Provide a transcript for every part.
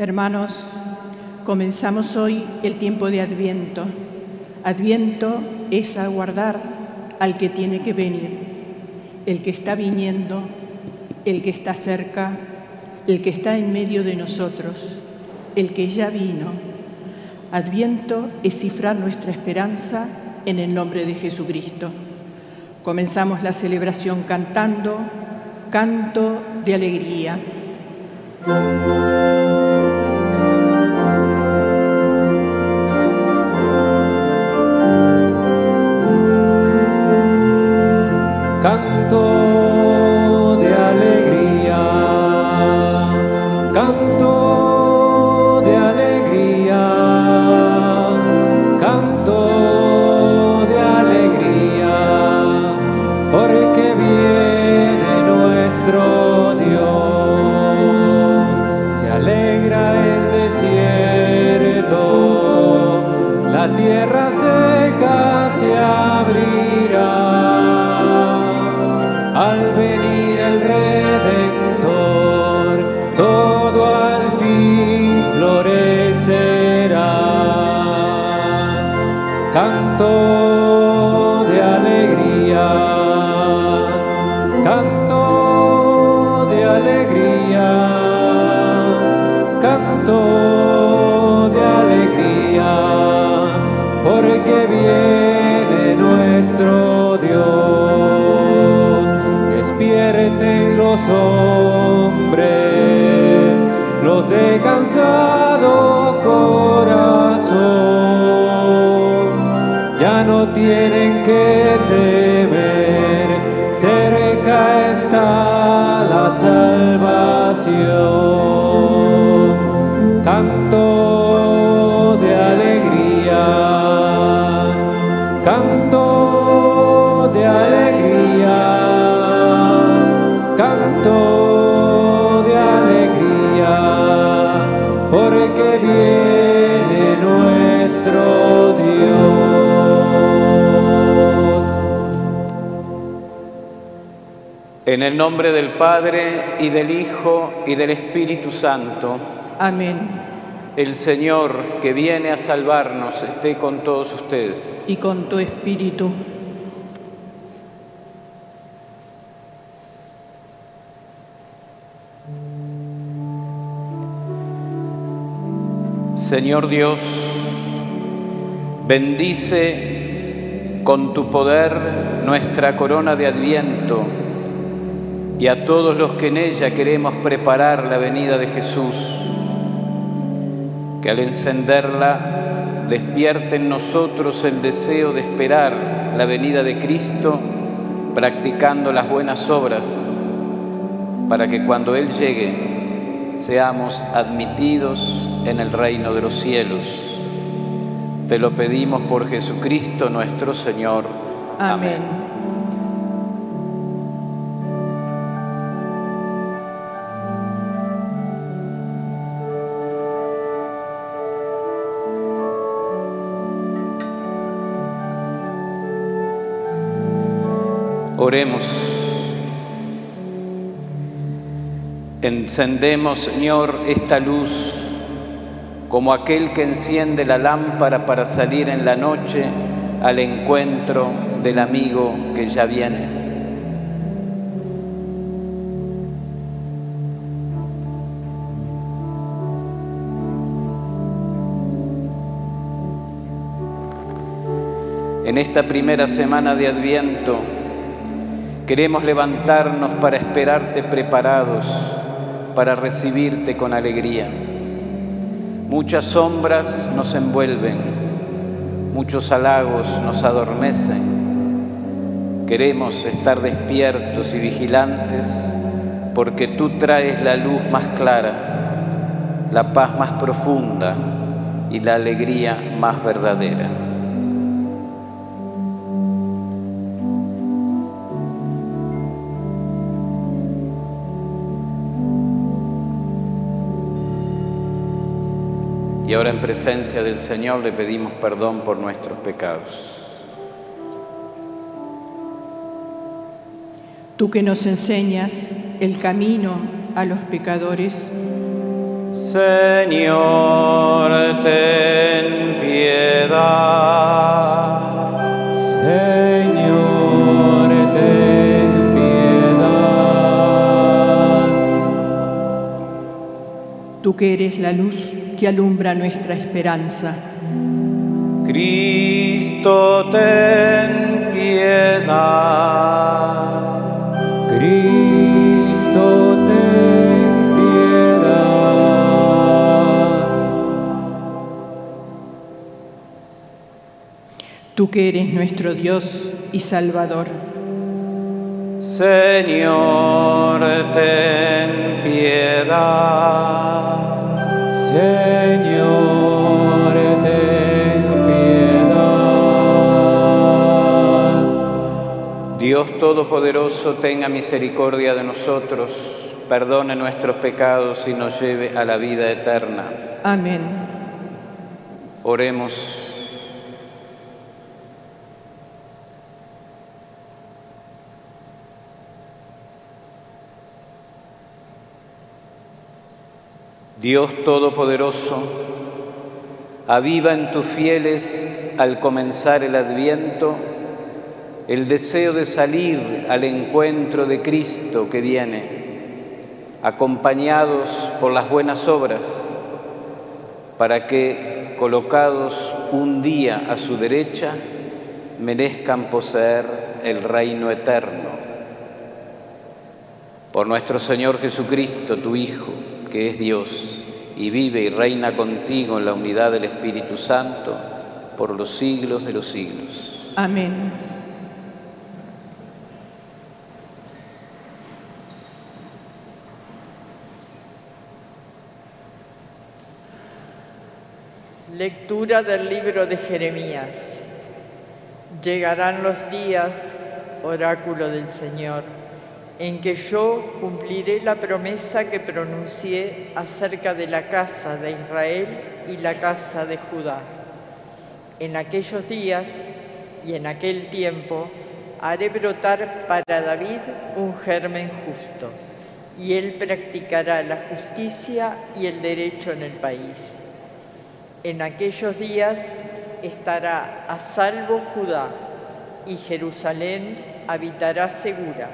Hermanos, comenzamos hoy el tiempo de Adviento. Adviento es aguardar al que tiene que venir, el que está viniendo, el que está cerca, el que está en medio de nosotros, el que ya vino. Adviento es cifrar nuestra esperanza en el nombre de Jesucristo. Comenzamos la celebración cantando, canto de alegría. En el nombre del Padre, y del Hijo, y del Espíritu Santo. Amén. El Señor, que viene a salvarnos, esté con todos ustedes. Y con tu espíritu. Señor Dios, bendice con tu poder nuestra corona de Adviento, y a todos los que en ella queremos preparar la venida de Jesús, que al encenderla despierte en nosotros el deseo de esperar la venida de Cristo, practicando las buenas obras, para que cuando Él llegue seamos admitidos en el reino de los cielos. Te lo pedimos por Jesucristo nuestro Señor. Amén. Amén. Oremos. Encendemos, Señor, esta luz como aquel que enciende la lámpara para salir en la noche al encuentro del amigo que ya viene. En esta primera semana de Adviento, queremos levantarnos para esperarte preparados, para recibirte con alegría. Muchas sombras nos envuelven, muchos halagos nos adormecen. Queremos estar despiertos y vigilantes porque tú traes la luz más clara, la paz más profunda y la alegría más verdadera. Y ahora en presencia del Señor le pedimos perdón por nuestros pecados. Tú que nos enseñas el camino a los pecadores, Señor, ten piedad. Señor, ten piedad. Tú que eres la luz que alumbra nuestra esperanza. Cristo, ten piedad. Cristo, ten piedad. Tú que eres nuestro Dios y Salvador. Señor, ten piedad. Señor, ten piedad. Dios Todopoderoso, tenga misericordia de nosotros, perdone nuestros pecados y nos lleve a la vida eterna. Amén. Oremos. Dios Todopoderoso, aviva en tus fieles al comenzar el Adviento el deseo de salir al encuentro de Cristo que viene, acompañados por las buenas obras, para que, colocados un día a su derecha, merezcan poseer el reino eterno. Por nuestro Señor Jesucristo, tu Hijo, que es Dios, y vive y reina contigo en la unidad del Espíritu Santo, por los siglos de los siglos. Amén. Lectura del libro de Jeremías. Llegarán los días, oráculo del Señor, en que yo cumpliré la promesa que pronuncié acerca de la casa de Israel y la casa de Judá. En aquellos días y en aquel tiempo haré brotar para David un germen justo, y él practicará la justicia y el derecho en el país. En aquellos días estará a salvo Judá, y Jerusalén habitará segura.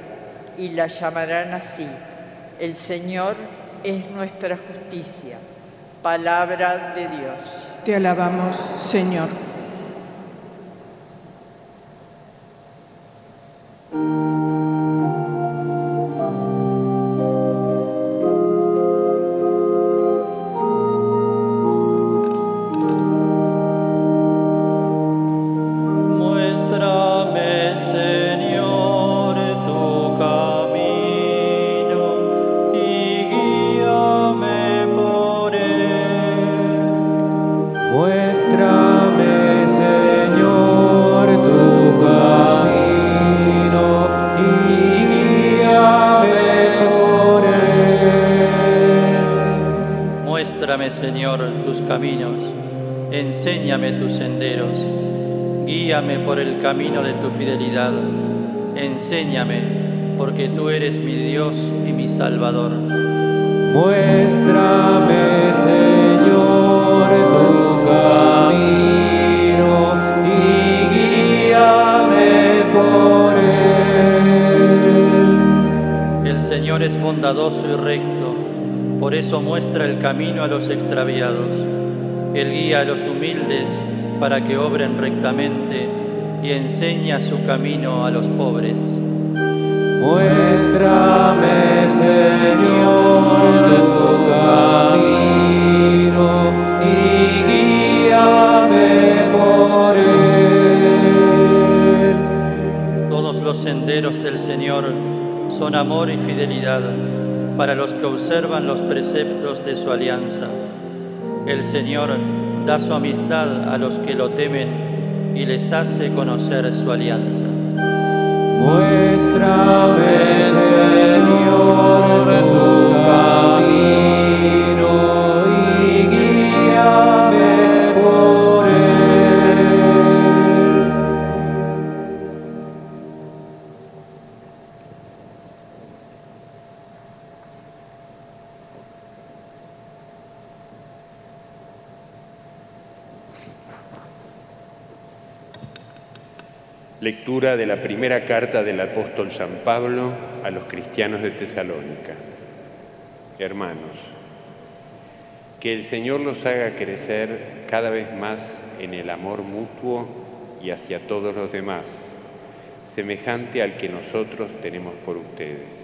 Y la llamarán así: el Señor es nuestra justicia. Palabra de Dios. Te alabamos, Señor. Señor, tus caminos, enséñame tus senderos, guíame por el camino de tu fidelidad, enséñame, porque tú eres mi Dios y mi Salvador. Muéstrame, Señor, tu camino y guíame por él. El Señor es bondadoso y recto. Por eso muestra el camino a los extraviados. Él guía a los humildes para que obren rectamente y enseña su camino a los pobres. Muéstrame, Señor, tu camino y guíame por él. Todos los senderos del Señor son amor y fidelidad para los que observan los preceptos de su alianza. El Señor da su amistad a los que lo temen y les hace conocer su alianza. Muéstrame, Señor, tu camino y guíame por él. Lectura de la primera carta del apóstol San Pablo a los cristianos de Tesalónica. Hermanos, que el Señor los haga crecer cada vez más en el amor mutuo y hacia todos los demás, semejante al que nosotros tenemos por ustedes.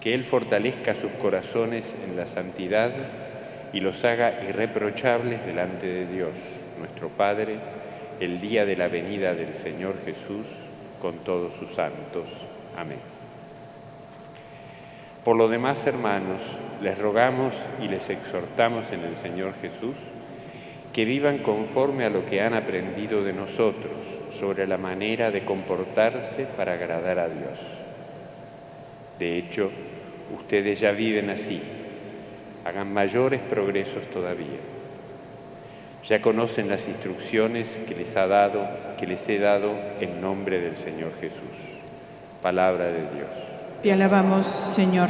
Que Él fortalezca sus corazones en la santidad y los haga irreprochables delante de Dios, nuestro Padre, el día de la venida del Señor Jesús con todos sus santos. Amén. Por lo demás, hermanos, les rogamos y les exhortamos en el Señor Jesús que vivan conforme a lo que han aprendido de nosotros sobre la manera de comportarse para agradar a Dios. De hecho, ustedes ya viven así. Hagan mayores progresos todavía. Ya conocen las instrucciones que les he dado en nombre del Señor Jesús. Palabra de Dios. Te alabamos, Señor.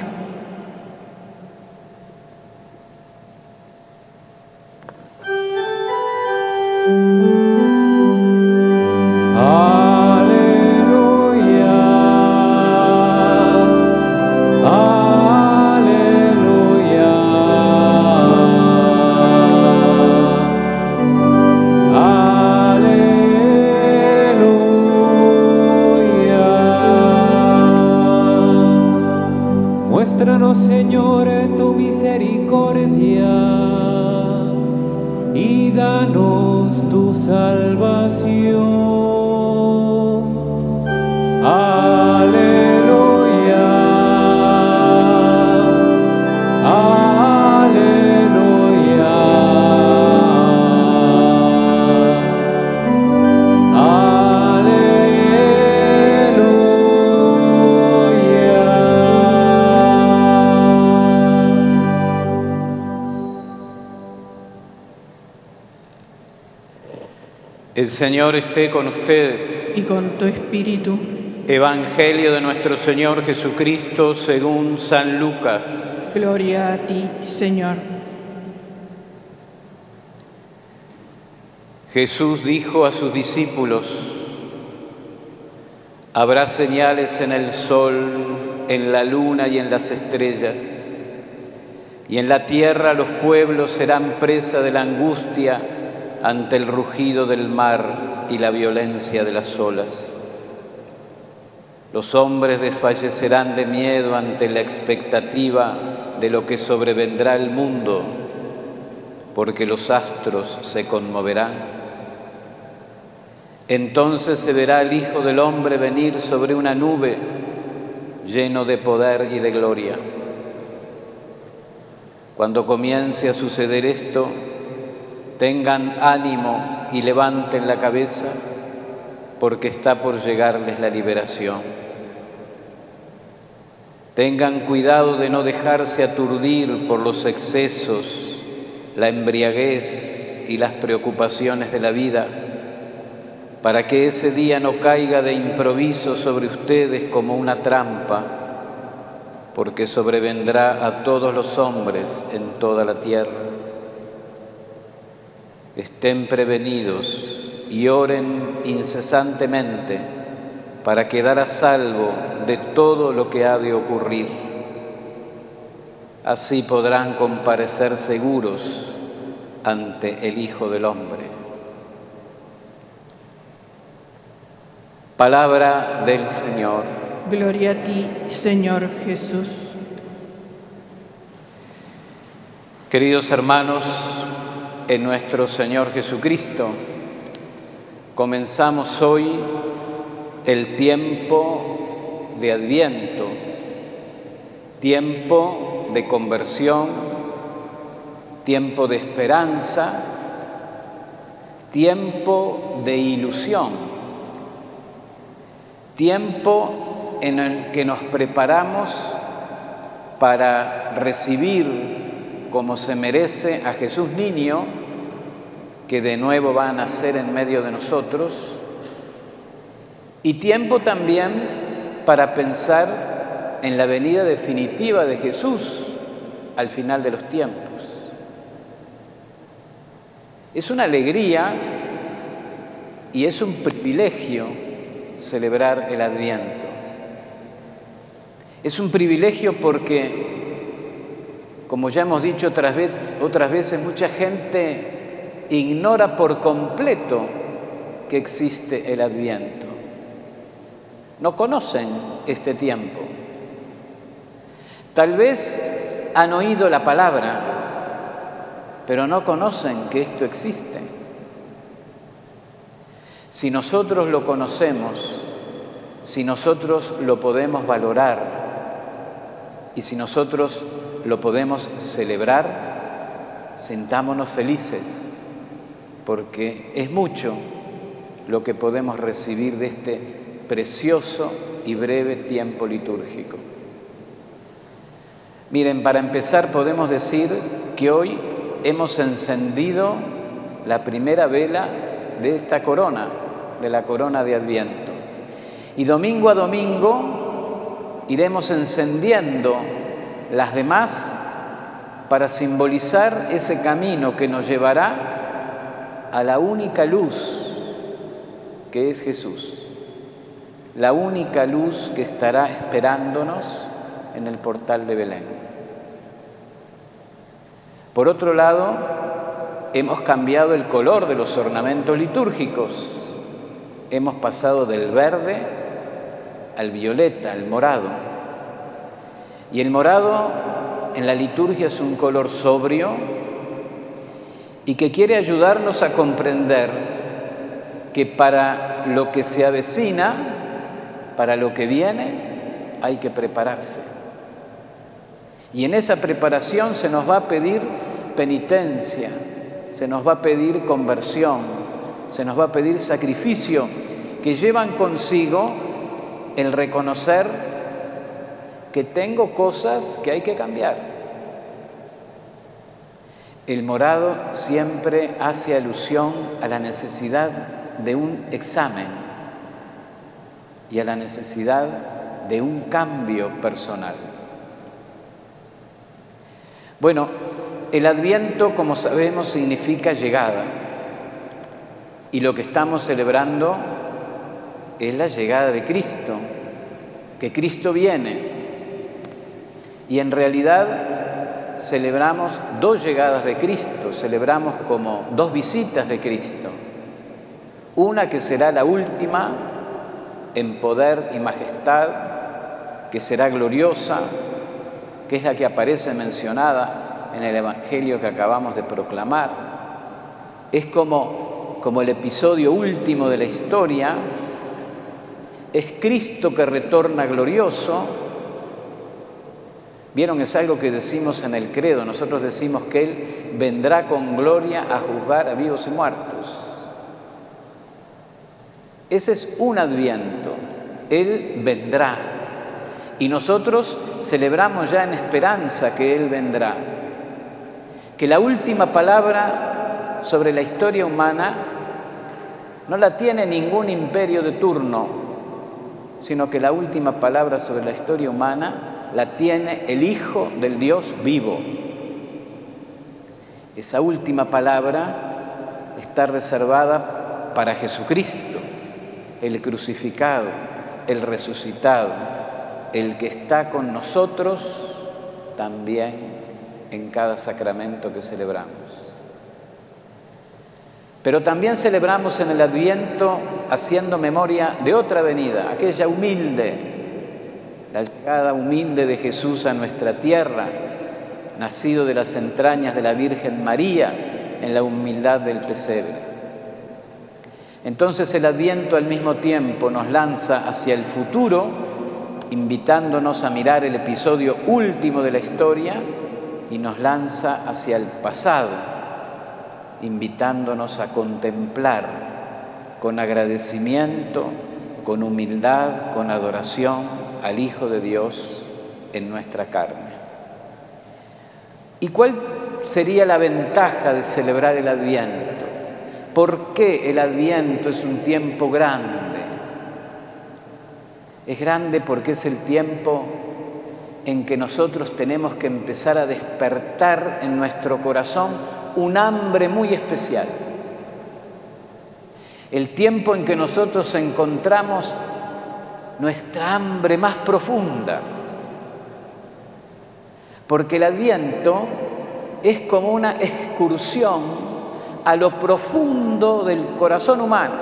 El Señor esté con ustedes. Y con tu espíritu. Evangelio de nuestro Señor Jesucristo según San Lucas. Gloria a ti, Señor. Jesús dijo a sus discípulos: habrá señales en el sol, en la luna y en las estrellas, y en la tierra los pueblos serán presa de la angustia ante el rugido del mar y la violencia de las olas. Los hombres desfallecerán de miedo ante la expectativa de lo que sobrevendrá al mundo, porque los astros se conmoverán. Entonces se verá al Hijo del Hombre venir sobre una nube, lleno de poder y de gloria. Cuando comience a suceder esto, tengan ánimo y levanten la cabeza, porque está por llegarles la liberación. Tengan cuidado de no dejarse aturdir por los excesos, la embriaguez y las preocupaciones de la vida, para que ese día no caiga de improviso sobre ustedes como una trampa, porque sobrevendrá a todos los hombres en toda la tierra. Estén prevenidos y oren incesantemente para quedar a salvo de todo lo que ha de ocurrir. Así podrán comparecer seguros ante el Hijo del Hombre. Palabra del Señor. Gloria a ti, Señor Jesús. Queridos hermanos, en nuestro Señor Jesucristo, comenzamos hoy el tiempo de Adviento, tiempo de conversión, tiempo de esperanza, tiempo de ilusión, tiempo en el que nos preparamos para recibir como se merece a Jesús niño, que de nuevo va a nacer en medio de nosotros, y tiempo también para pensar en la venida definitiva de Jesús al final de los tiempos. Es una alegría Y es un privilegio celebrar el Adviento. Es un privilegio porque, como ya hemos dicho otras veces, mucha gente ignora por completo que existe el Adviento. No conocen este tiempo. Tal vez han oído la palabra, pero no conocen que esto existe. Si nosotros lo conocemos, si nosotros lo podemos valorar y si nosotros lo podemos celebrar, sintámonos felices, porque es mucho lo que podemos recibir de este precioso y breve tiempo litúrgico. Miren, para empezar podemos decir que hoy hemos encendido la primera vela de esta corona, de la corona de Adviento. Y domingo a domingo iremos encendiendo las demás para simbolizar ese camino que nos llevará a la única luz que es Jesús. La única luz que estará esperándonos en el portal de Belén. Por otro lado, hemos cambiado el color de los ornamentos litúrgicos. Hemos pasado del verde al violeta, al morado. Y el morado en la liturgia es un color sobrio y que quiere ayudarnos a comprender que para lo que se avecina, para lo que viene, hay que prepararse. Y en esa preparación se nos va a pedir penitencia, se nos va a pedir conversión, se nos va a pedir sacrificio, que llevan consigo el reconocer que tengo cosas que hay que cambiar. El morado siempre hace alusión a la necesidad de un examen y a la necesidad de un cambio personal. Bueno, el Adviento, como sabemos, significa llegada. Y lo que estamos celebrando es la llegada de Cristo, que Cristo viene. Y en realidad celebramos dos llegadas de Cristo, celebramos como dos visitas de Cristo. Una que será la última en poder y majestad, que será gloriosa, que es la que aparece mencionada en el Evangelio que acabamos de proclamar. Es como el episodio último de la historia, es Cristo que retorna glorioso. Vieron, es algo que decimos en el credo, nosotros decimos que Él vendrá con gloria a juzgar a vivos y muertos. Ese es un Adviento, Él vendrá. Y nosotros celebramos ya en esperanza que Él vendrá. Que la última palabra sobre la historia humana no la tiene ningún imperio de turno, sino que la última palabra sobre la historia humana la tiene el Hijo del Dios vivo. Esa última palabra está reservada para Jesucristo, el crucificado, el resucitado, el que está con nosotros también en cada sacramento que celebramos. Pero también celebramos en el Adviento haciendo memoria de otra venida, aquella humilde, la llegada humilde de Jesús a nuestra tierra, nacido de las entrañas de la Virgen María en la humildad del pesebre. Entonces el Adviento al mismo tiempo nos lanza hacia el futuro, invitándonos a mirar el episodio último de la historia, y nos lanza hacia el pasado, invitándonos a contemplar con agradecimiento, con humildad, con adoración al Hijo de Dios en nuestra carne. ¿Y cuál sería la ventaja de celebrar el Adviento? ¿Por qué el Adviento es un tiempo grande? Es grande porque es el tiempo en que nosotros tenemos que empezar a despertar en nuestro corazón un hambre muy especial. El tiempo en que nosotros encontramos nuestra hambre más profunda. Porque el Adviento es como una excursión a lo profundo del corazón humano.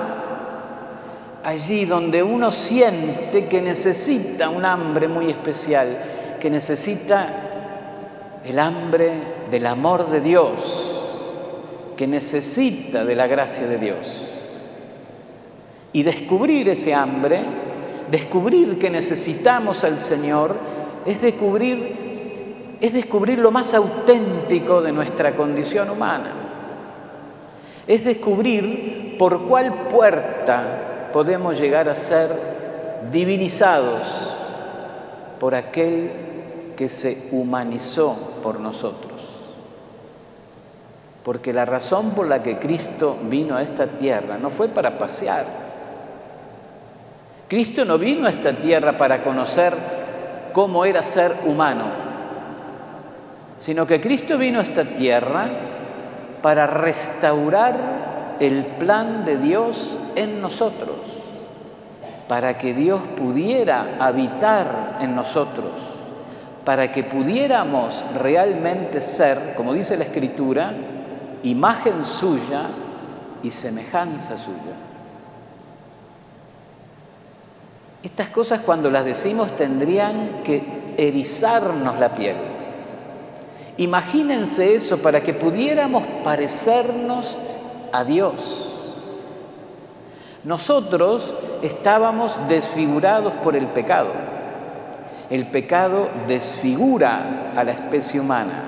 Allí donde uno siente que necesita un hambre muy especial, que necesita el hambre del amor de Dios, que necesita de la gracia de Dios. Y descubrir ese hambre, descubrir que necesitamos al Señor, es descubrir lo más auténtico de nuestra condición humana. Es descubrir por cuál puerta podemos llegar a ser divinizados por aquel que se humanizó por nosotros. Porque la razón por la que Cristo vino a esta tierra no fue para pasear. Cristo no vino a esta tierra para conocer cómo era ser humano, sino que Cristo vino a esta tierra para restaurar el plan de Dios en nosotros, para que Dios pudiera habitar en nosotros, para que pudiéramos realmente ser, como dice la Escritura, imagen suya y semejanza suya. Estas cosas, cuando las decimos, tendrían que erizarnos la piel. Imagínense eso, para que pudiéramos parecernos a Dios. Nosotros estábamos desfigurados por el pecado. El pecado desfigura a la especie humana.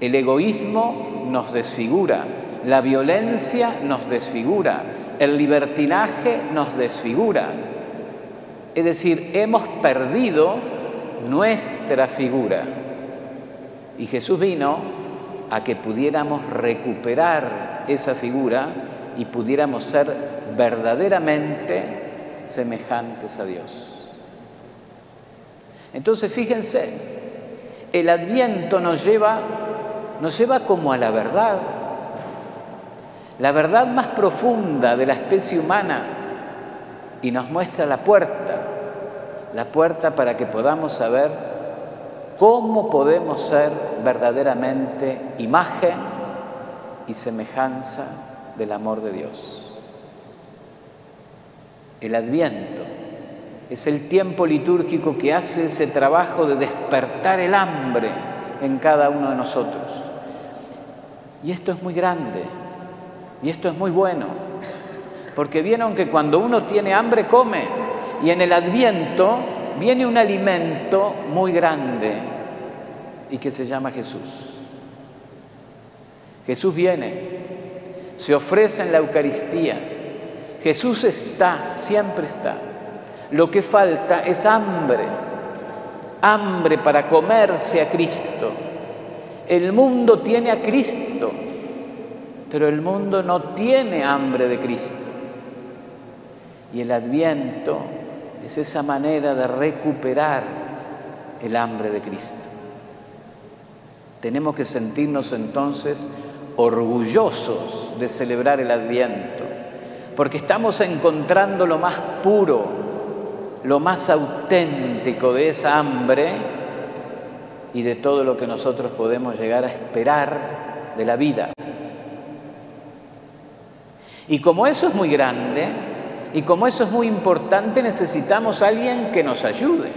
El egoísmo nos desfigura, la violencia nos desfigura, el libertinaje nos desfigura. Es decir, hemos perdido nuestra figura. Y Jesús vino a que pudiéramos recuperar esa figura y pudiéramos ser verdaderamente semejantes a Dios. Entonces, fíjense, el Adviento nos lleva como a la verdad más profunda de la especie humana, y nos muestra la puerta para que podamos saber cómo podemos ser verdaderamente imagen y semejanza del amor de Dios. El Adviento es el tiempo litúrgico que hace ese trabajo de despertar el hambre en cada uno de nosotros. Y esto es muy grande, y esto es muy bueno, porque vieron que cuando uno tiene hambre come, y en el Adviento viene un alimento muy grande y que se llama Jesús. Jesús viene, se ofrece en la Eucaristía, Jesús está, siempre está. Lo que falta es hambre, hambre para comerse a Cristo. El mundo tiene a Cristo, pero el mundo no tiene hambre de Cristo. Y el Adviento es esa manera de recuperar el hambre de Cristo. Tenemos que sentirnos entonces orgullosos de celebrar el Adviento, porque estamos encontrando lo más puro, lo más auténtico de esa hambre y de todo lo que nosotros podemos llegar a esperar de la vida. Y como eso es muy grande y como eso es muy importante, necesitamos a alguien que nos ayude.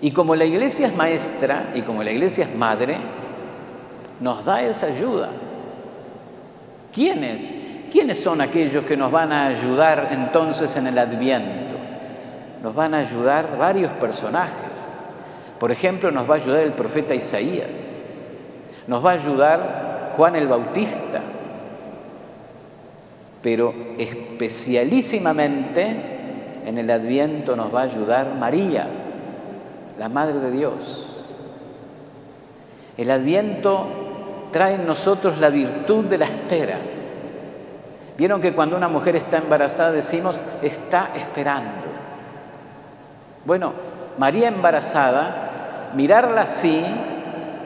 Y como la Iglesia es maestra y como la Iglesia es madre, nos da esa ayuda. ¿Quiénes son aquellos que nos van a ayudar entonces en el Adviento? Nos van a ayudar varios personajes. Por ejemplo, nos va a ayudar el profeta Isaías. Nos va a ayudar Juan el Bautista. Pero especialísimamente en el Adviento nos va a ayudar María, la Madre de Dios. El Adviento trae en nosotros la virtud de la espera. Vieron que cuando una mujer está embarazada decimos, está esperando. Bueno, María embarazada, mirarla así,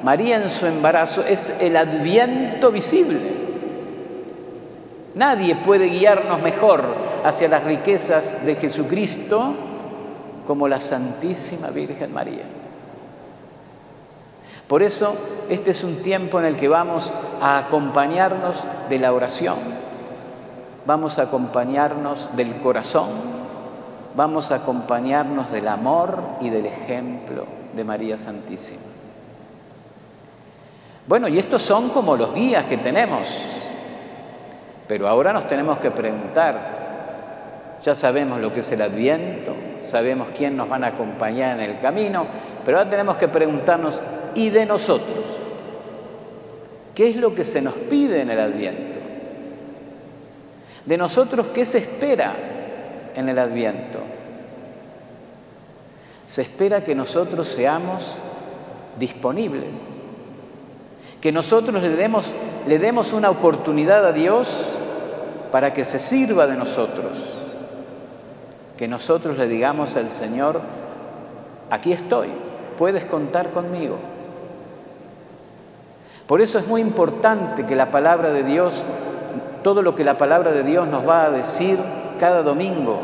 María en su embarazo, es el Adviento visible. Nadie puede guiarnos mejor hacia las riquezas de Jesucristo como la Santísima Virgen María. Por eso, este es un tiempo en el que vamos a acompañarnos de la oración, vamos a acompañarnos del corazón, vamos a acompañarnos del amor y del ejemplo de María Santísima. Bueno, y estos son como los guías que tenemos. Pero ahora nos tenemos que preguntar, ya sabemos lo que es el Adviento, sabemos quién nos van a acompañar en el camino, pero ahora tenemos que preguntarnos, ¿y de nosotros? ¿Qué es lo que se nos pide en el Adviento? ¿De nosotros qué se espera en el Adviento? Se espera que nosotros seamos disponibles, que nosotros le demos una oportunidad a Dios para que se sirva de nosotros. Que nosotros le digamos al Señor, aquí estoy, puedes contar conmigo. Por eso es muy importante que la palabra de Dios, todo lo que la palabra de Dios nos va a decir cada domingo,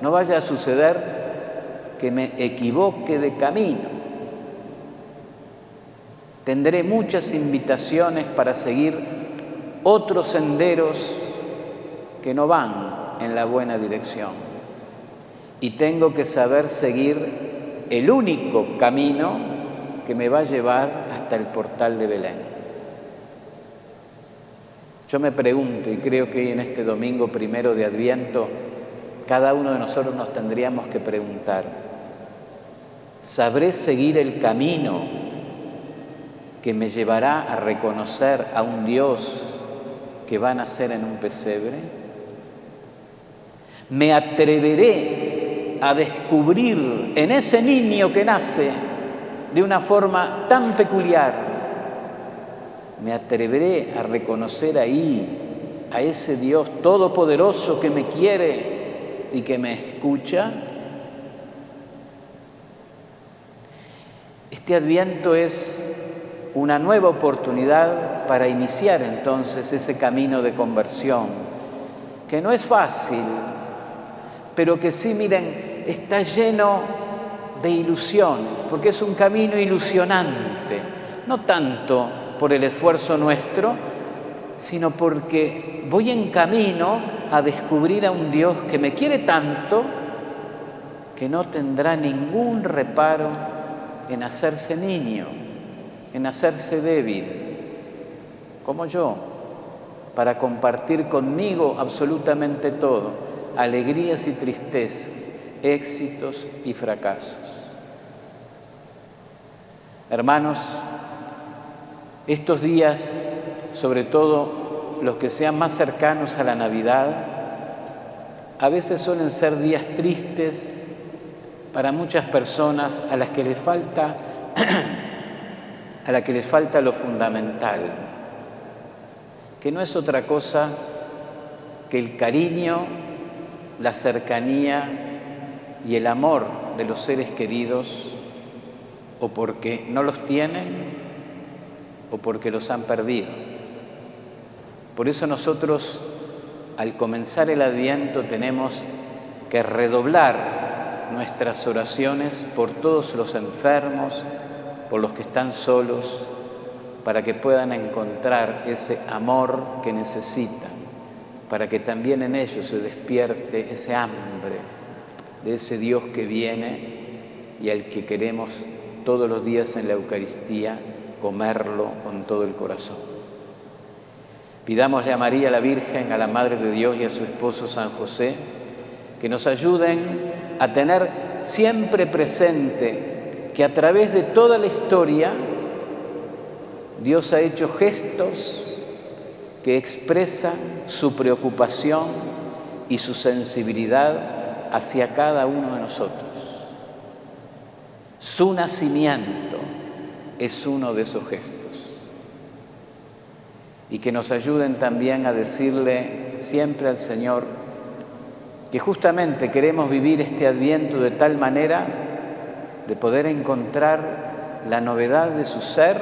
no vaya a suceder que me equivoque de camino. Tendré muchas invitaciones para seguir otros senderos que no van en la buena dirección. Y tengo que saber seguir el único camino que me va a llevar hasta el portal de Belén. Yo me pregunto, y creo que hoy en este domingo primero de Adviento, cada uno de nosotros nos tendríamos que preguntar, ¿sabré seguir el camino que me llevará a reconocer a un Dios que va a nacer en un pesebre? ¿Me atreveré a descubrir en ese niño que nace de una forma tan peculiar? ¿Me atreveré a reconocer ahí a ese Dios todopoderoso que me quiere y que me escucha? Este Adviento es una nueva oportunidad para iniciar entonces ese camino de conversión, que no es fácil, pero que sí, miren, está lleno de ilusiones, porque es un camino ilusionante, no tanto por el esfuerzo nuestro, sino porque voy en camino a descubrir a un Dios que me quiere tanto, que no tendrá ningún reparo en hacerse niño, en hacerse débil, como yo, para compartir conmigo absolutamente todo, alegrías y tristezas, éxitos y fracasos. Hermanos, estos días, sobre todo los que sean más cercanos a la Navidad, a veces suelen ser días tristes para muchas personas a las que les falta lo fundamental, que no es otra cosa que el cariño, la cercanía y el amor de los seres queridos, o porque no los tienen o porque los han perdido. Por eso nosotros, al comenzar el Adviento, tenemos que redoblar nuestras oraciones por todos los enfermos, por los que están solos, para que puedan encontrar ese amor que necesitan, para que también en ellos se despierte ese hambre de ese Dios que viene y al que queremos todos los días en la Eucaristía comerlo con todo el corazón. Pidámosle a María la Virgen, a la Madre de Dios y a su esposo San José, que nos ayuden a tener siempre presente que a través de toda la historia Dios ha hecho gestos que expresan su preocupación y su sensibilidad hacia cada uno de nosotros. Su nacimiento es uno de esos gestos. Y que nos ayuden también a decirle siempre al Señor que justamente queremos vivir este Adviento de tal manera de poder encontrar la novedad de su ser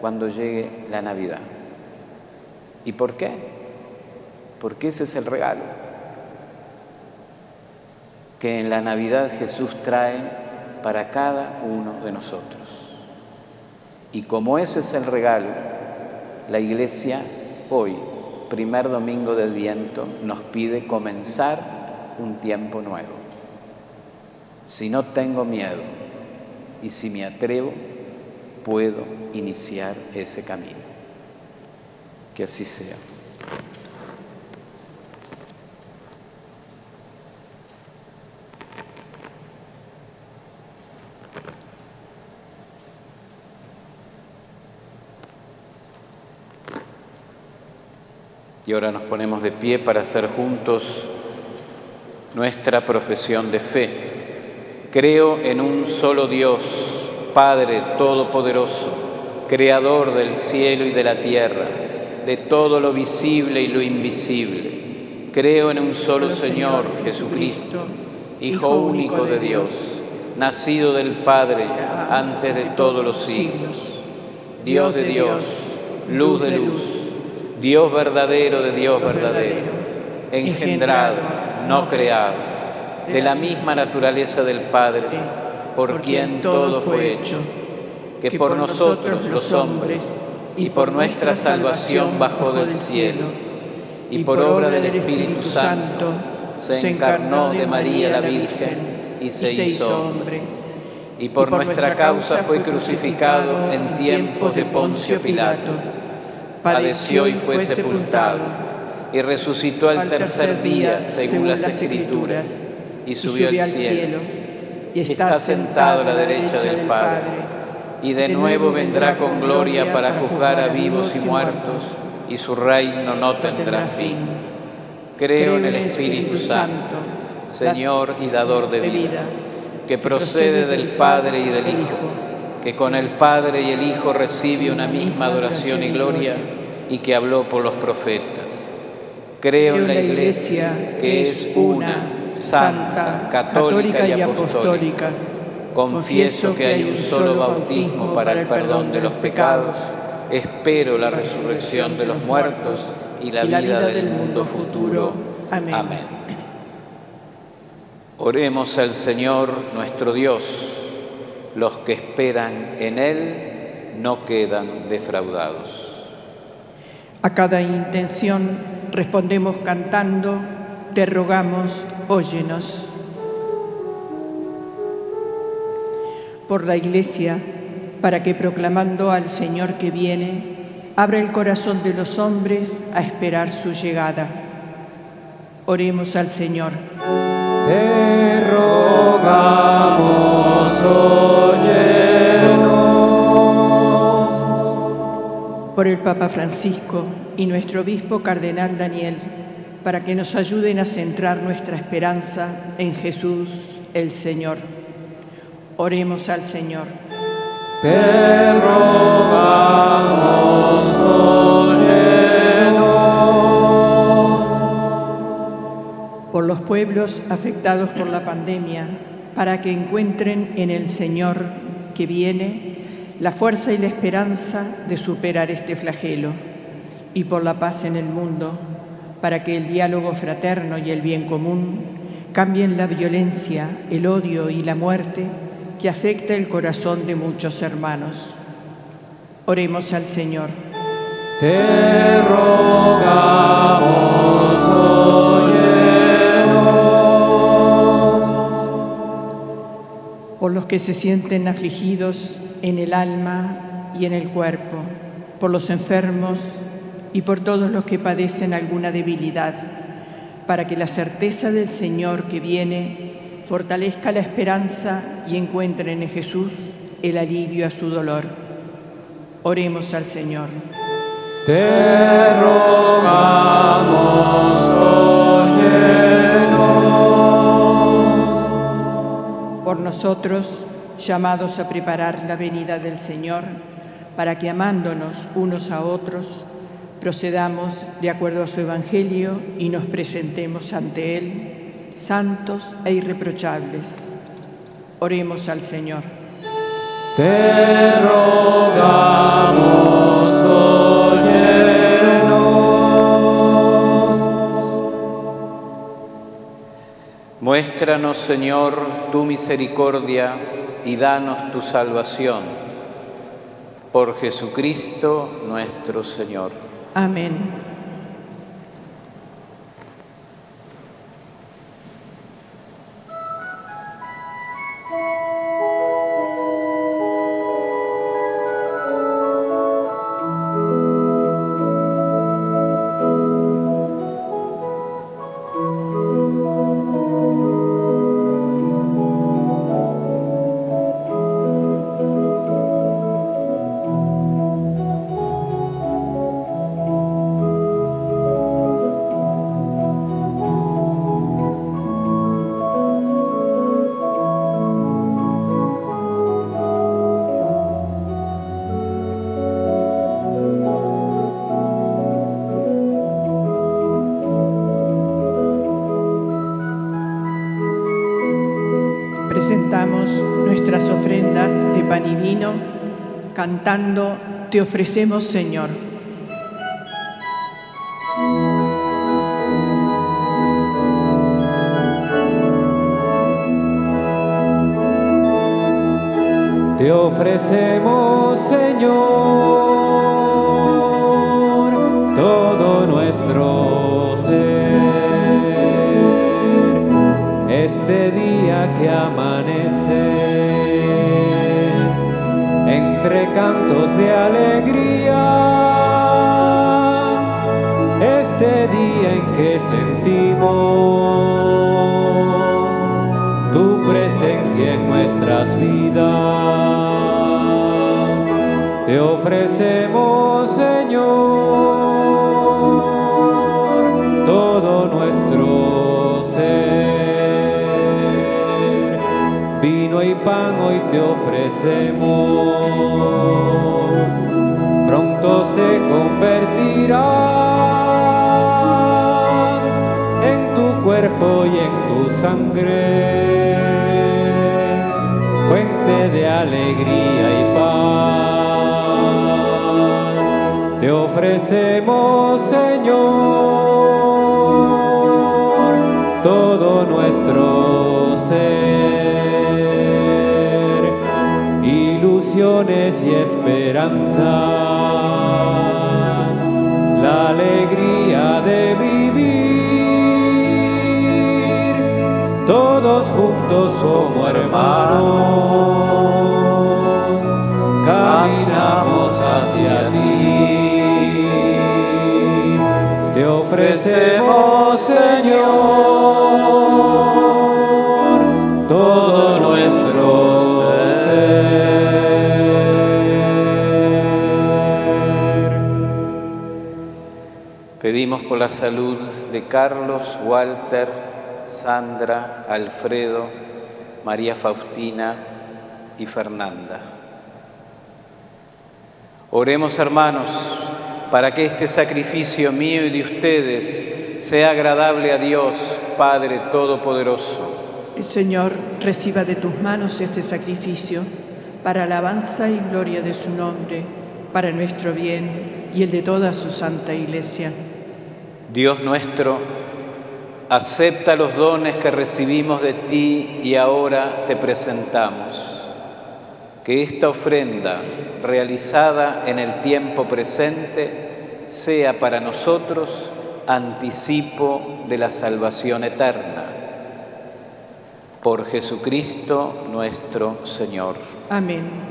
cuando llegue la Navidad. ¿Y por qué? porque ese es el regalo que en la Navidad Jesús trae para cada uno de nosotros. Y como ese es el regalo, la Iglesia hoy, primer domingo de Adviento, nos pide comenzar un tiempo nuevo. Si no tengo miedo y si me atrevo, puedo iniciar ese camino. Que así sea. Y ahora nos ponemos de pie para hacer juntos nuestra profesión de fe. Creo en un solo Dios, Padre Todopoderoso, Creador del cielo y de la tierra, de todo lo visible y lo invisible. Creo en un solo Señor, Jesucristo, Hijo único de Dios, nacido del Padre antes de todos los siglos. Dios de Dios, luz de luz, Dios verdadero de Dios verdadero, engendrado, no creado, de la misma naturaleza del Padre, por quien todo fue hecho, que por nosotros los hombres y por nuestra salvación bajó del cielo, y por obra del Espíritu Santo se encarnó de María la Virgen y se hizo hombre, y por nuestra causa fue crucificado en tiempos de Poncio Pilato. Padeció y fue sepultado, y resucitó al tercer día según las Escrituras, y subió al cielo, y está sentado a la derecha del Padre, y de nuevo vendrá con gloria para juzgar a vivos y muertos, y su reino no tendrá fin. Creo en el Espíritu Santo, Señor y dador de vida, que procede del Padre y del Hijo, que con el Padre y el Hijo recibe una misma adoración y gloria, y que habló por los profetas. Creo en la Iglesia, que es una, santa, católica y apostólica. Confieso que hay un solo bautismo para el perdón de los pecados. Espero la resurrección de los muertos y la vida del mundo futuro. Amén. Oremos al Señor nuestro Dios. Los que esperan en Él no quedan defraudados. A cada intención respondemos cantando, te rogamos, óyenos. Por la Iglesia, para que proclamando al Señor que viene, abra el corazón de los hombres a esperar su llegada. Oremos al Señor. Te rogamos, óyenos. Por el Papa Francisco y nuestro obispo Cardenal Daniel, para que nos ayuden a centrar nuestra esperanza en Jesús el Señor. Oremos al Señor. Te rogamos, óyenos. Por los pueblos afectados por la pandemia, para que encuentren en el Señor que viene la fuerza y la esperanza de superar este flagelo, y por la paz en el mundo, para que el diálogo fraterno y el bien común cambien la violencia, el odio y la muerte que afecta el corazón de muchos hermanos. Oremos al Señor. Te rogamos, óyenos. Por los que se sienten afligidos en el alma y en el cuerpo, por los enfermos y por todos los que padecen alguna debilidad, para que la certeza del Señor que viene fortalezca la esperanza y encuentren en Jesús el alivio a su dolor. Oremos al Señor. Te rogamos, óyenos. Por nosotros, llamados a preparar la venida del Señor, para que amándonos unos a otros, procedamos de acuerdo a su Evangelio y nos presentemos ante Él, santos e irreprochables. Oremos al Señor. Te rogamos, óyenos. Muéstranos, Señor, tu misericordia y danos tu salvación. Por Jesucristo nuestro Señor. Amén. Presentamos nuestras ofrendas de pan y vino, cantando Te ofrecemos, Señor. Te ofrecemos, Señor, todo nuestro ser. Este día que amanece, entre cantos de alegría, este día en que sentimos tu presencia en nuestras vidas, te ofrecemos, Señor, todo nuestro ser. Vino y pan hoy te ofrecemos, pronto se convertirá en tu cuerpo y en tu sangre, fuente de alegría y paz. Te ofrecemos, Señor, todo nuestro ser. Ilusiones y esperanza, la alegría de vivir, todos juntos somos hermanos, caminamos hacia ti, te ofrecemos, Señor, todo nuestro ser. Pedimos por la salud de Carlos, Walter, Sandra, Alfredo, María Faustina y Fernanda. Oremos, hermanos, para que este sacrificio mío y de ustedes sea agradable a Dios, Padre Todopoderoso. El Señor reciba de tus manos este sacrificio para alabanza y gloria de su nombre, para nuestro bien y el de toda su santa Iglesia. Dios nuestro, acepta los dones que recibimos de ti y ahora te presentamos. Que esta ofrenda, realizada en el tiempo presente, sea para nosotros anticipo de la salvación eterna. Por Jesucristo nuestro Señor. Amén.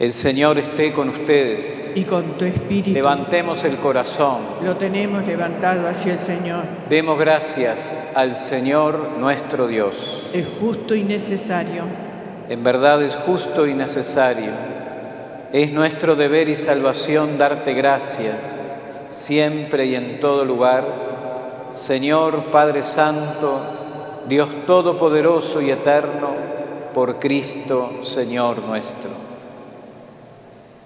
El Señor esté con ustedes. Y con tu espíritu. Levantemos el corazón. Lo tenemos levantado hacia el Señor. Demos gracias al Señor nuestro Dios. Es justo y necesario. En verdad es justo y necesario. Es nuestro deber y salvación darte gracias, siempre y en todo lugar. Señor, Padre Santo, Dios Todopoderoso y Eterno, por Cristo, Señor nuestro.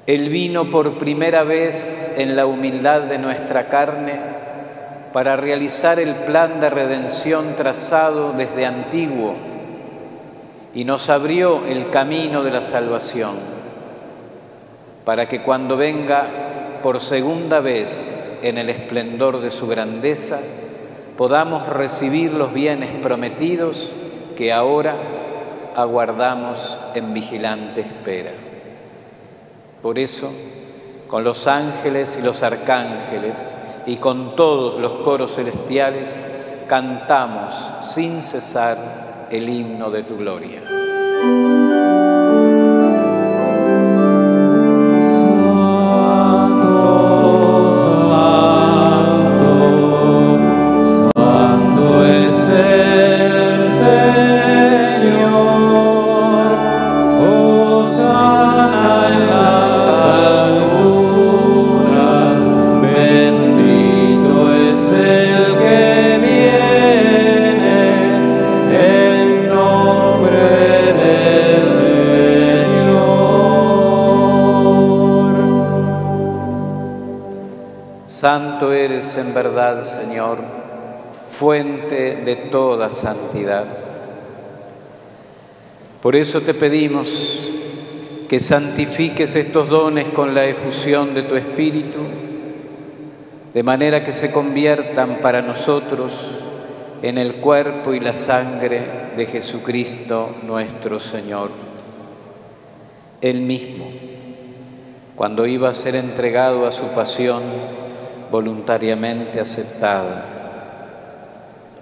Él vino por primera vez en la humildad de nuestra carne para realizar el plan de redención trazado desde antiguo y nos abrió el camino de la salvación para que cuando venga por segunda vez en el esplendor de su grandeza podamos recibir los bienes prometidos que ahora aguardamos en vigilante espera. Por eso, con los ángeles y los arcángeles y con todos los coros celestiales, cantamos sin cesar el himno de tu gloria. Santo eres en verdad, Señor, fuente de toda santidad. Por eso te pedimos que santifiques estos dones con la efusión de tu Espíritu, de manera que se conviertan para nosotros en el cuerpo y la sangre de Jesucristo nuestro Señor. Él mismo, cuando iba a ser entregado a su pasión, voluntariamente aceptada,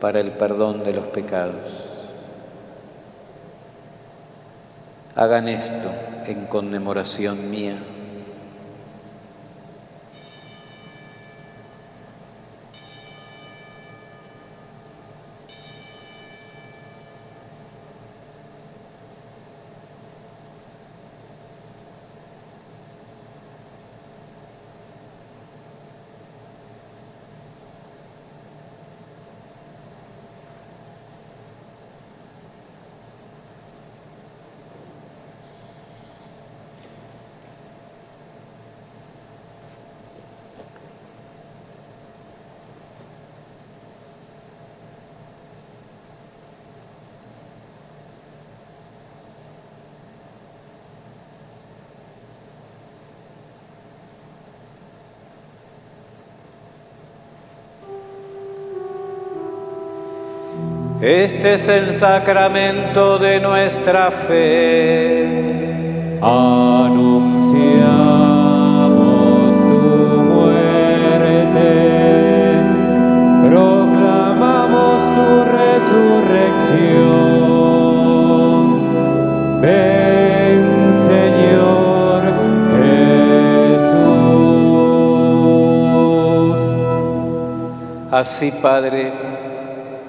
para el perdón de los pecados. Hagan esto en conmemoración mía. Este es el sacramento de nuestra fe. Anunciamos tu muerte, proclamamos tu resurrección. Ven, Señor Jesús. Así, Padre,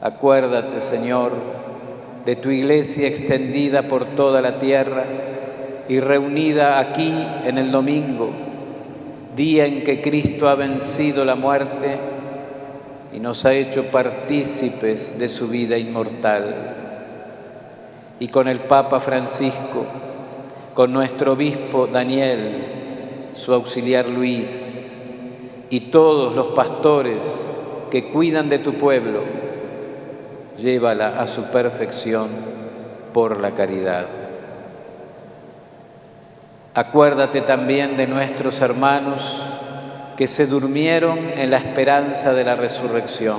Acuérdate, Señor, de tu iglesia extendida por toda la tierra y reunida aquí en el domingo, día en que Cristo ha vencido la muerte y nos ha hecho partícipes de su vida inmortal. Y con el Papa Francisco, con nuestro obispo Daniel, su auxiliar Luis, y todos los pastores que cuidan de tu pueblo, llévala a su perfección por la caridad. Acuérdate también de nuestros hermanos que se durmieron en la esperanza de la resurrección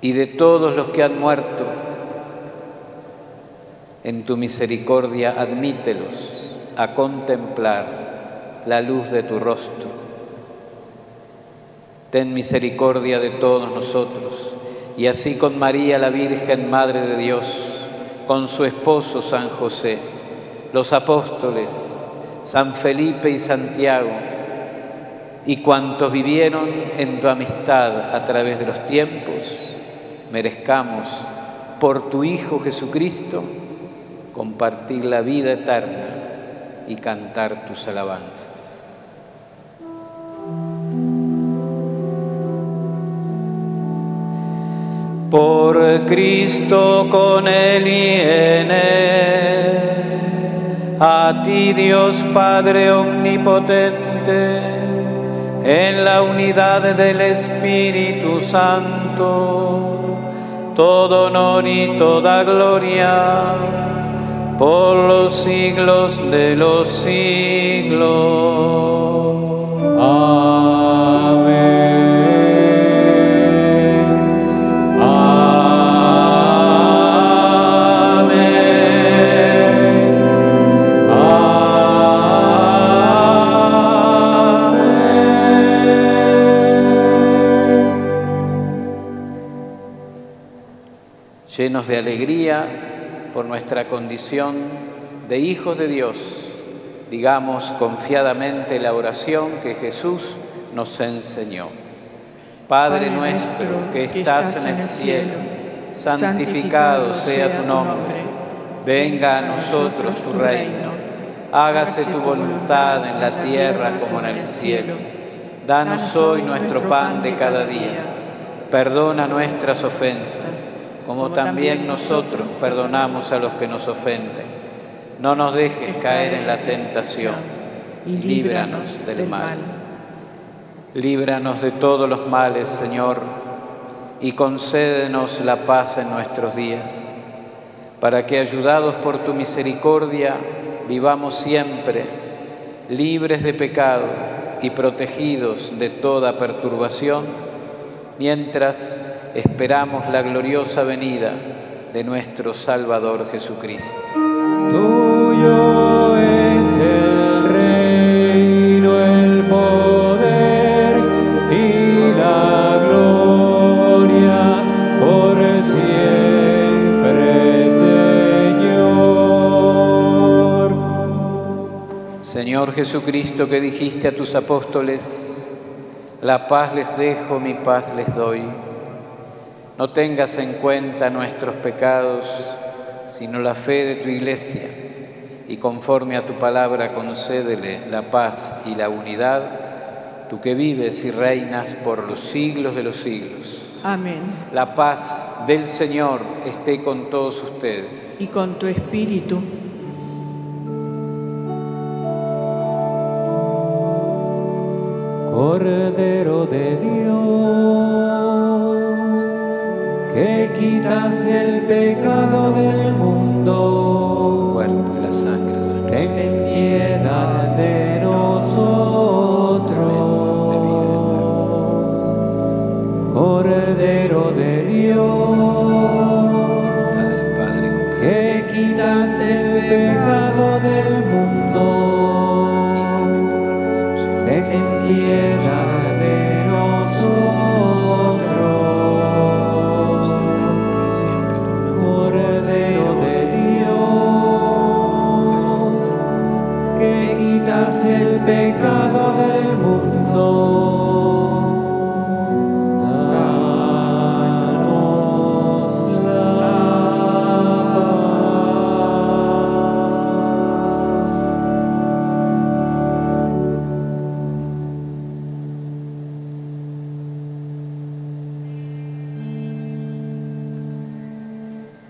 y de todos los que han muerto. En tu misericordia admítelos a contemplar la luz de tu rostro. Ten misericordia de todos nosotros, y así con María la Virgen, Madre de Dios, con su esposo San José, los apóstoles, San Felipe y Santiago, y cuantos vivieron en tu amistad a través de los tiempos, merezcamos, por tu Hijo Jesucristo, compartir la vida eterna y cantar tus alabanzas. Por Cristo, con Él y en Él, a ti Dios Padre Omnipotente, en la unidad del Espíritu Santo, todo honor y toda gloria, por los siglos de los siglos. Amén. Amén. Amén. Llenos de alegría por nuestra condición de hijos de Dios, digamos confiadamente la oración que Jesús nos enseñó. Padre nuestro que estás en el cielo, santificado sea tu nombre. Venga a nosotros tu reino. Hágase tu voluntad en la tierra como en el cielo. Danos hoy nuestro pan de cada día. Perdona nuestras ofensas, como también nosotros perdonamos a los que nos ofenden. No nos dejes caer en la tentación y líbranos del mal. Líbranos de todos los males, Señor, y concédenos la paz en nuestros días, para que, ayudados por tu misericordia, vivamos siempre libres de pecado y protegidos de toda perturbación, mientras esperamos la gloriosa venida de nuestro Salvador Jesucristo. Tuyo es el reino, el poder y la gloria por siempre, Señor. Señor Jesucristo, que dijiste a tus apóstoles: la paz les dejo, mi paz les doy. No tengas en cuenta nuestros pecados, sino la fe de tu iglesia, y conforme a tu palabra concédele la paz y la unidad, tú que vives y reinas por los siglos de los siglos. Amén. La paz del Señor esté con todos ustedes. Y con tu espíritu. Cordero de Dios, que quitas el pecado del mundo, cuerpo y la sangre, ten piedad de nosotros. Cordero de Dios, que quitas el pecado del mundo, ten piedad de nosotros.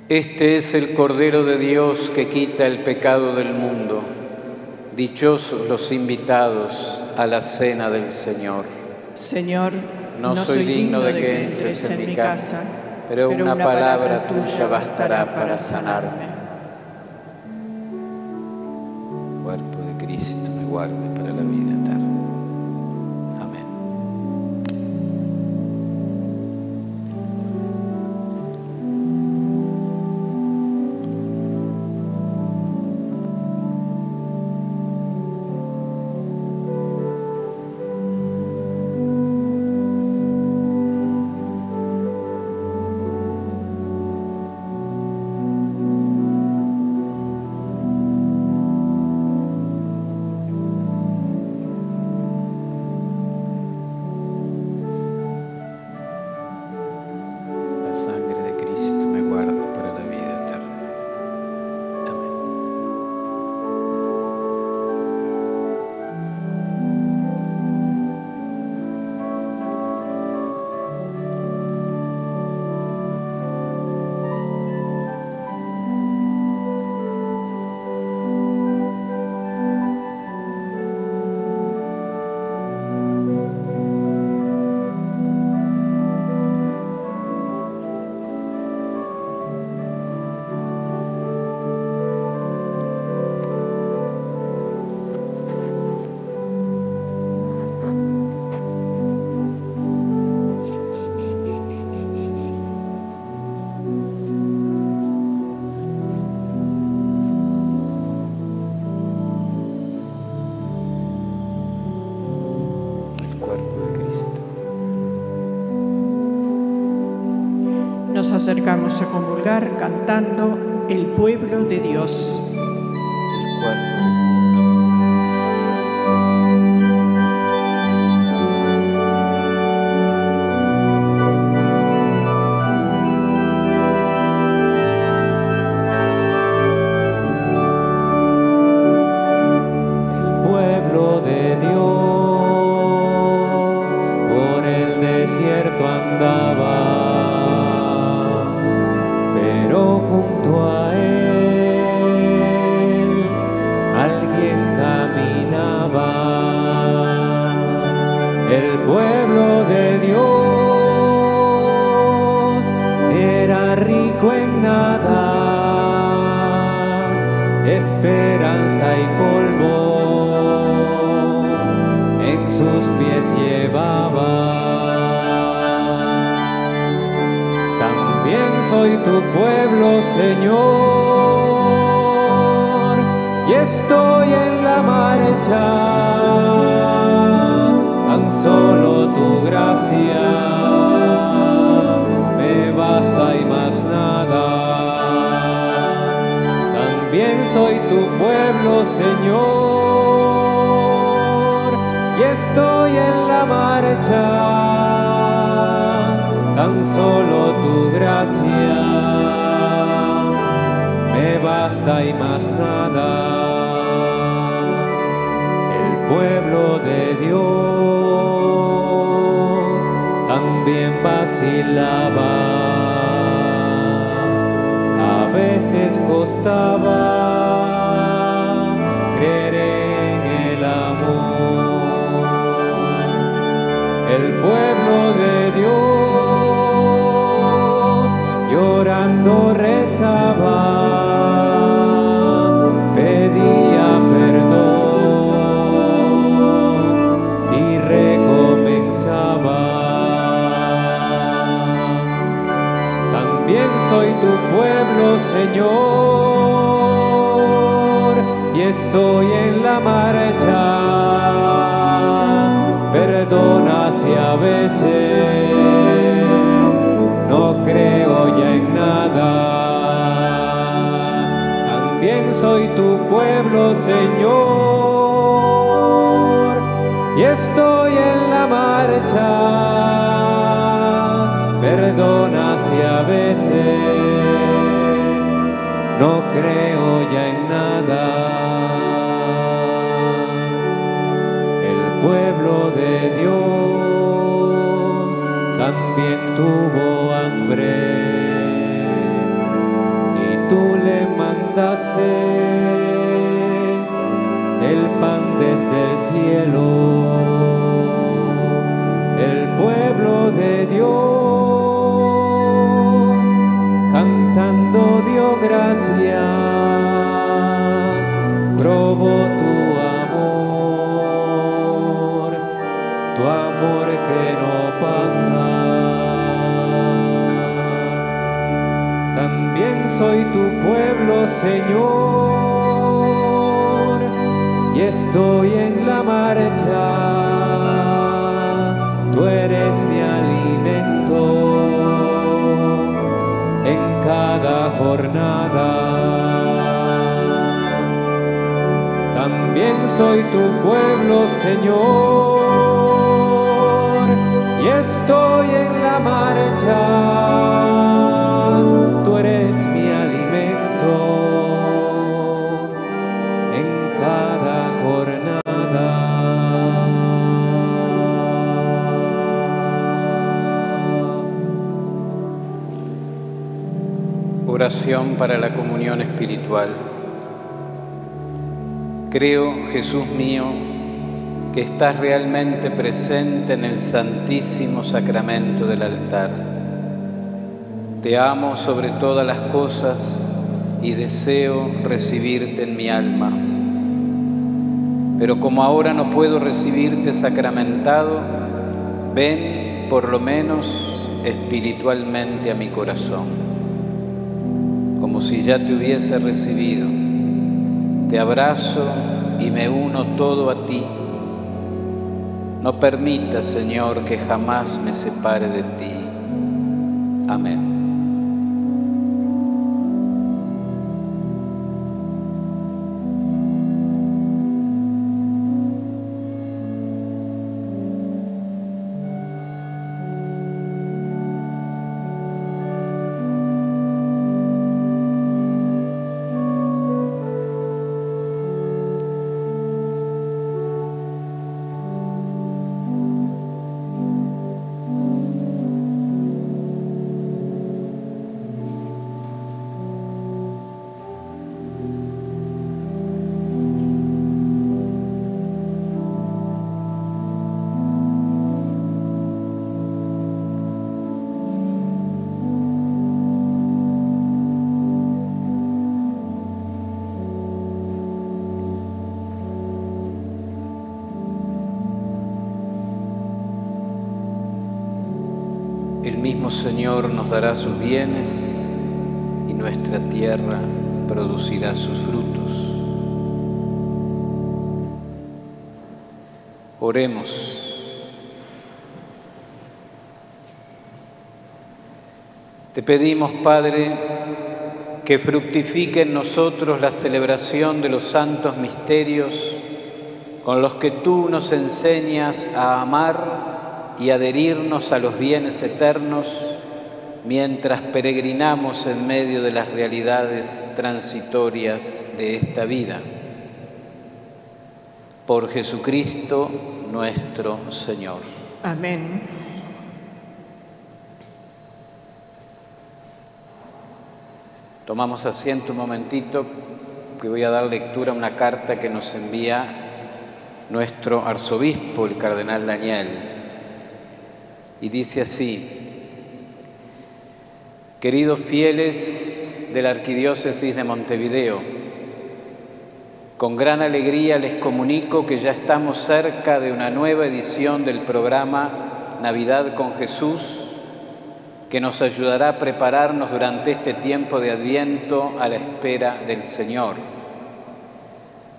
Este es el Cordero de Dios que quita el pecado del mundo. Dichosos los invitados a la cena del Señor. Señor, no soy digno de que entres en mi casa, pero una palabra tuya bastará para sanarme. El cuerpo de Cristo me guarde para la vida eterna. Nos acercamos a comulgar cantando El Pueblo de Dios. mandaste el pan desde el cielo, el pueblo de Dios cantando dio gracias, probó tu amor que no pasa. También soy tu pueblo, Señor, y estoy en la marcha. Tú eres mi alimento en cada jornada. También soy tu pueblo, Señor, y estoy en la marcha. Tú eres mi alimento en cada jornada. Oración para la comunión espiritual. Creo, Jesús mío, que estás realmente presente en el Santísimo Sacramento del altar. Te amo sobre todas las cosas y deseo recibirte en mi alma. Pero como ahora no puedo recibirte sacramentado, ven por lo menos espiritualmente a mi corazón, como si ya te hubiese recibido. Te abrazo y me uno todo a ti. No permitas, Señor, que jamás me separe de ti. Amén. Señor nos dará sus bienes y nuestra tierra producirá sus frutos. Oremos. Te pedimos, Padre, que fructifique en nosotros la celebración de los santos misterios con los que tú nos enseñas a amar y adherirnos a los bienes eternos mientras peregrinamos en medio de las realidades transitorias de esta vida. Por Jesucristo nuestro Señor. Amén. Tomamos asiento un momentito, que voy a dar lectura a una carta que nos envía nuestro arzobispo, el Cardenal Daniel. Y dice así: queridos fieles de la Arquidiócesis de Montevideo, con gran alegría les comunico que ya estamos cerca de una nueva edición del programa Navidad con Jesús, que nos ayudará a prepararnos durante este tiempo de Adviento a la espera del Señor.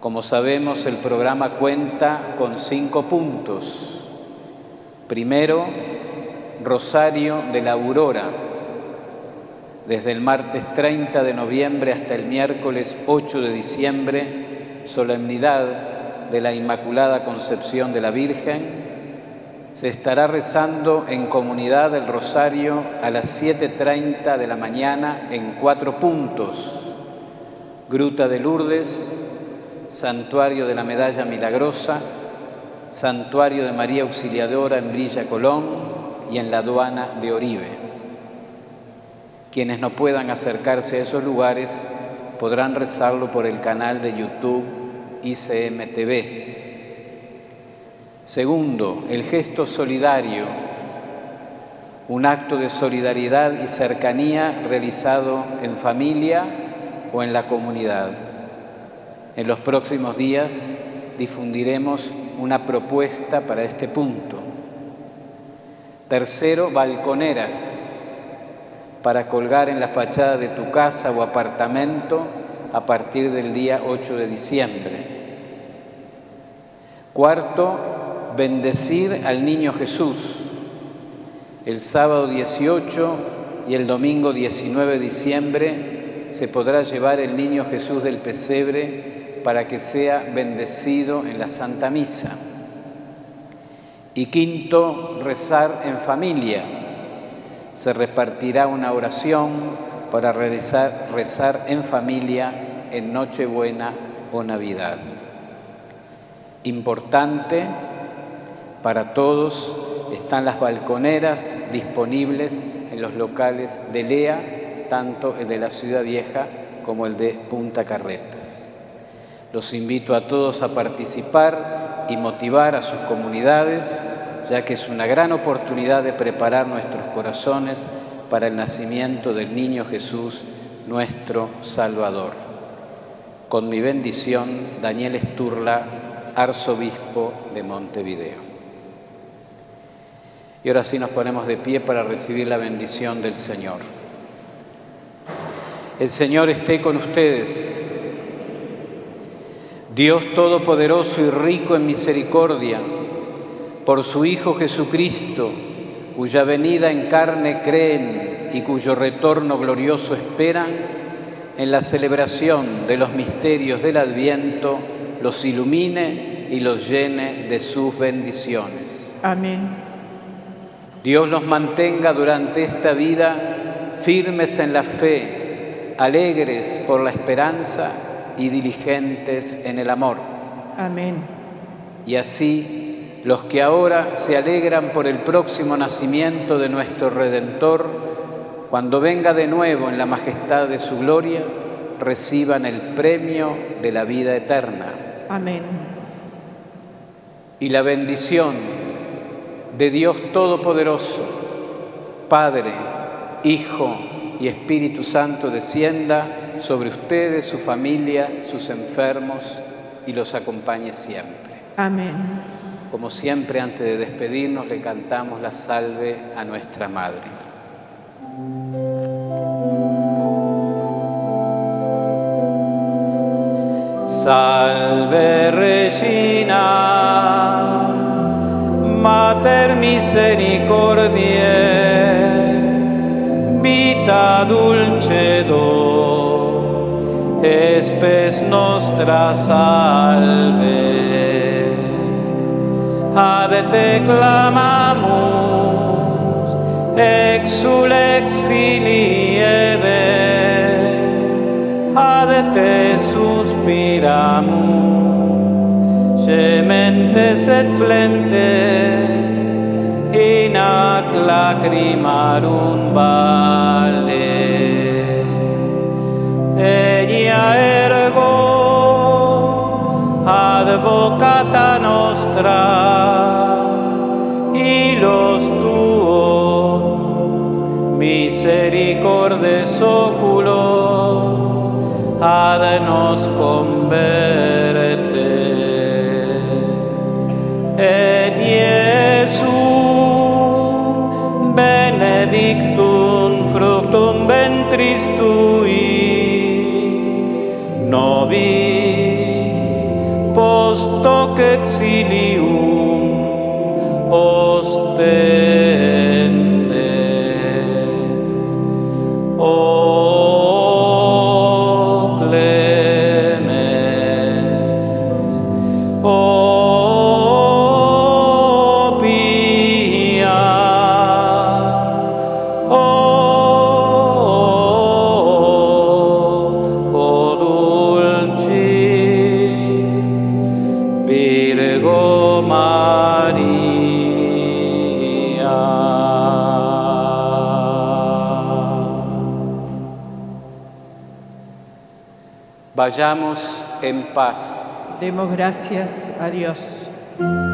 Como sabemos, el programa cuenta con 5 puntos. Primero, Rosario de la Aurora, desde el martes 30 de noviembre hasta el miércoles 8 de diciembre, solemnidad de la Inmaculada Concepción de la Virgen, se estará rezando en comunidad el Rosario a las 7:30 de la mañana en 4 puntos: Gruta de Lourdes, Santuario de la Medalla Milagrosa, Santuario de María Auxiliadora en Villa Colón, y en la Aduana de Oribe. Quienes no puedan acercarse a esos lugares podrán rezarlo por el canal de YouTube ICMTV. Segundo, el gesto solidario, un acto de solidaridad y cercanía realizado en familia o en la comunidad. En los próximos días difundiremos una propuesta para este punto. Tercero, balconeras, para colgar en la fachada de tu casa o apartamento a partir del día 8 de diciembre. Cuarto, bendecir al niño Jesús. El sábado 18 y el domingo 19 de diciembre se podrá llevar el niño Jesús del pesebre para que sea bendecido en la Santa Misa. Y quinto, rezar en familia. Se repartirá una oración para rezar en familia en Nochebuena o Navidad. Importante, para todos están las balconeras disponibles en los locales de Lea, tanto el de la Ciudad Vieja como el de Punta Carretas. Los invito a todos a participar y motivar a sus comunidades, ya que es una gran oportunidad de preparar nuestros corazones para el nacimiento del niño Jesús, nuestro Salvador. Con mi bendición, Daniel Esturla, arzobispo de Montevideo. Y ahora sí nos ponemos de pie para recibir la bendición del Señor. El Señor esté con ustedes. Dios todopoderoso y rico en misericordia, por su Hijo Jesucristo, cuya venida en carne creen y cuyo retorno glorioso esperan, en la celebración de los misterios del Adviento los ilumine y los llene de sus bendiciones. Amén. Dios los mantenga durante esta vida firmes en la fe, alegres por la esperanza y diligentes en el amor. Amén. Y así, los que ahora se alegran por el próximo nacimiento de nuestro Redentor, cuando venga de nuevo en la majestad de su gloria, reciban el premio de la vida eterna. Amén. Y la bendición de Dios Todopoderoso, Padre, Hijo y Espíritu Santo, descienda sobre ustedes, su familia, sus enfermos y los acompañe siempre. Amén. Como siempre, antes de despedirnos, le cantamos la salve a nuestra Madre. Salve Regina, Mater misericordiae, vita dulcedo, espes nostra salve. Ad te clamamus, exulex filii eve, ad te suspiramus, gementes et flentes, in ac lacrimarum vale. Ella ergo, advocata nostra, illos tuos misericordes oculos, ad nos converte. Et Iesum benedictum fructum ventris tui, nobis post hoc exilium ostende. O clemens, Virgo María. Vayamos en paz. Demos gracias a Dios.